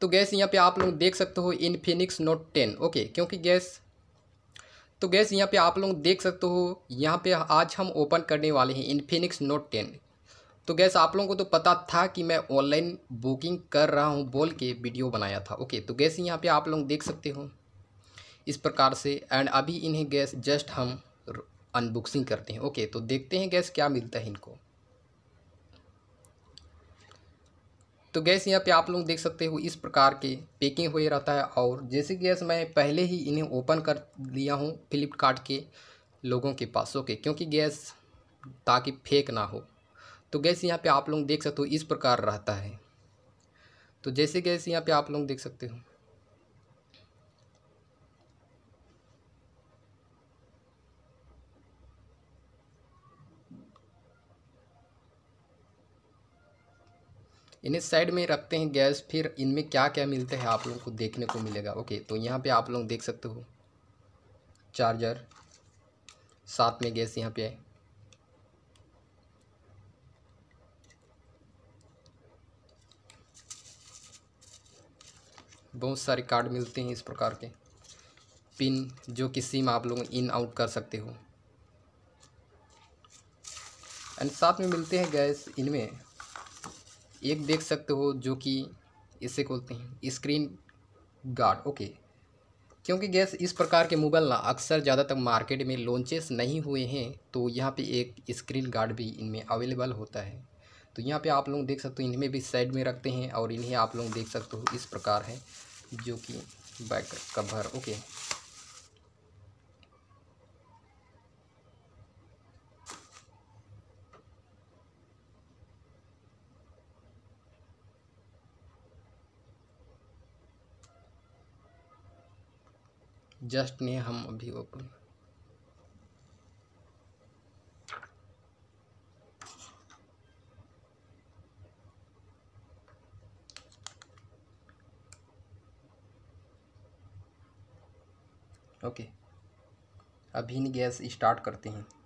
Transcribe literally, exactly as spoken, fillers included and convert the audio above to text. तो गैस यहाँ पे आप लोग देख सकते हो इन्फिनिक्स नोट टेन ओके, क्योंकि गैस तो गैस यहाँ पे आप लोग देख सकते हो यहाँ पे आज हम ओपन करने वाले हैं इन्फिनिक्स नोट टेन। तो गैस आप लोगों को तो पता था कि मैं ऑनलाइन बुकिंग कर रहा हूँ बोल के वीडियो बनाया था ओके। तो गैस यहाँ पे आप लोग देख सकते हो इस प्रकार से, एंड अभी इन्हें गैस जस्ट हम अनबॉक्सिंग करते हैं ओके। तो देखते हैं गैस क्या मिलता है इनको। तो गैस यहाँ पे आप लोग देख सकते हो इस प्रकार के पैकिंग हुए रहता है, और जैसे गैस मैं पहले ही इन्हें ओपन कर लिया हूँ फ्लिपकार्ट के लोगों के पास ओके, क्योंकि गैस ताकि फेक ना हो। तो गैस यहाँ पे आप लोग देख सकते हो इस प्रकार रहता है। तो जैसे गैस यहाँ पे आप लोग देख सकते हो इन्हें साइड में रखते हैं गैस, फिर इनमें क्या क्या मिलता है आप लोगों को देखने को मिलेगा ओके। तो यहाँ पे आप लोग देख सकते हो चार्जर, साथ में गैस यहाँ पे बहुत सारे कार्ड मिलते हैं इस प्रकार के, पिन जो कि सिम आप लोग इन आउट कर सकते हो, एंड साथ में मिलते हैं गैस इनमें एक देख सकते हो जो कि इसे खोलते हैं स्क्रीन गार्ड ओके, क्योंकि गैस इस प्रकार के मोबाइल ना अक्सर ज़्यादातर मार्केट में लॉन्चेस नहीं हुए हैं, तो यहाँ पे एक स्क्रीन गार्ड भी इनमें अवेलेबल होता है। तो यहाँ पे आप लोग देख सकते हो इनमें भी साइड में रखते हैं, और इन्हें आप लोग देख सकते हो इस प्रकार है जो कि बैक कवर ओके। जस्ट ने हम अभी ओपन ओके अभी गैस स्टार्ट करते हैं।